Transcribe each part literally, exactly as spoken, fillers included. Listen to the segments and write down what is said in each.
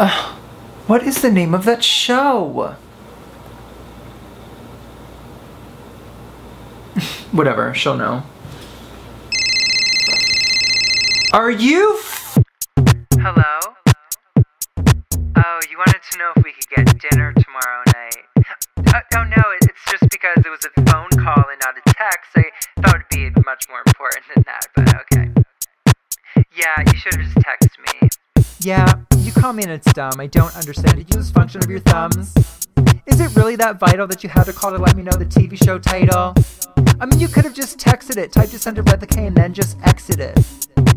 Uh, what is the name of that show? Whatever, she'll know. Are you f- Hello? Oh, you wanted to know if we could get dinner tomorrow night. Uh, oh no, it's just because it was a phone call and not a text. I thought it'd be much more important than that, but okay. Yeah, you should have just texted me. Yeah, you call me and it's dumb. I don't understand the use function of your thumbs. Is it really that vital that you had to call to let me know the T V show title? I mean, you could have just texted it, typed just under read the K, and then just exited.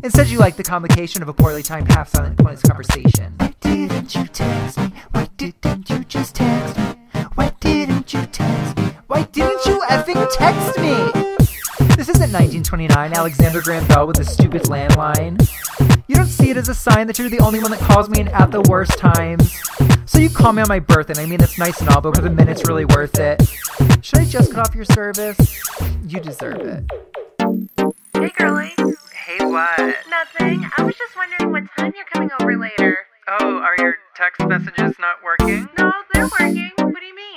Instead, you like the complication of a poorly timed, half-silent, pointless conversation. Why didn't you text me? Why didn't you just text me? Why didn't you text me? Why didn't you effing text me? This isn't nineteen twenty-nine, Alexander Graham Bell with a stupid landline. You don't see it as a sign that you're the only one that calls me in at the worst times. So you call me on my birthday, and I mean that's nice and all, but for the minute's really worth it. Should I just cut off your service? You deserve it. Hey, girlie. Hey, what? Nothing. I was just wondering what time you're coming over later. Oh, are your text messages not working? No, they're working. What do you mean?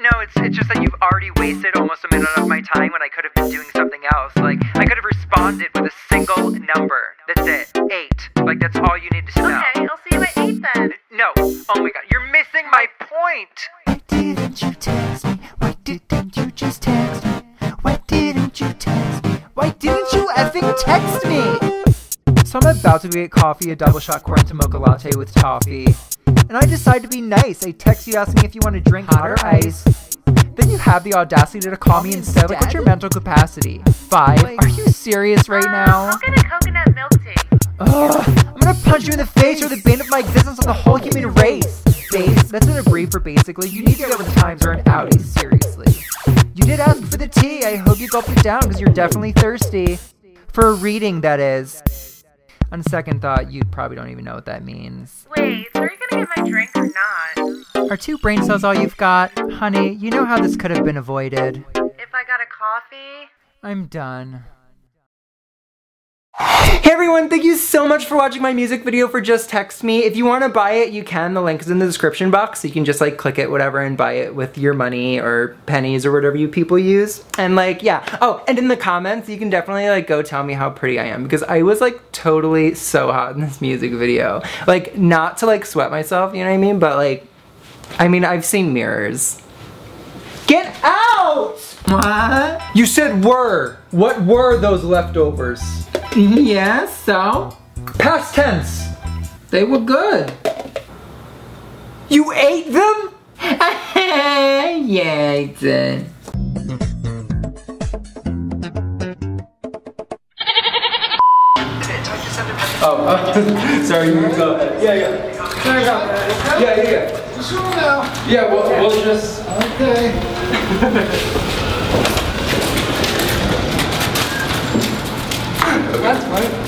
No, it's, it's just that you've already wasted almost a minute of my time when I could have been doing something else. Like, I could have responded with a single number. That's it. Eight. Like, that's all you need to know. Okay, I'll see you at eight then. No. Oh my god, you're missing my point! Why didn't you text me? Why didn't you just text me? Why didn't you text me? Why didn't you effing text me? So I'm about to get coffee, a double shot Quentin mocha latte with toffee. And I decide to be nice. I text you asking if you want to drink hot or ice. Then you have the audacity to call me instead. Like, what's your mental capacity? Five? Are you serious right now? I'll get a coconut milk tea. Ugh, I'm gonna punch you in the face. You're the bane of my existence on the whole human race. Base, that's an abbreviation for basically. You need to go with the times or an outie, seriously. You did ask for the tea. I hope you gulped it down because you're definitely thirsty. For a reading, that is. On second thought, you probably don't even know what that means. Wait, so are you gonna get my drink or not? Are two brain cells all you've got? Honey, you know how this could have been avoided. If I got a coffee? I'm done. Hey everyone, thank you so much for watching my music video for Just Text Me. If you want to buy it, you can. The link is in the description box. So you can just like click it, whatever, and buy it with your money or pennies or whatever you people use. And like, yeah. Oh, and in the comments, you can definitely like go tell me how pretty I am because I was like totally so hot in this music video. Like, not to like sweat myself, you know what I mean? But like, I mean, I've seen mirrors. Get out! What? You said were. What were those leftovers? Yeah, so? Past tense. They were good. You ate them? Yeah, I did. Oh, uh, sorry, you can go ahead. Yeah, yeah. There you go. Yeah, yeah, yeah. Just roll now. Yeah, we'll, we'll just... Okay. That's right.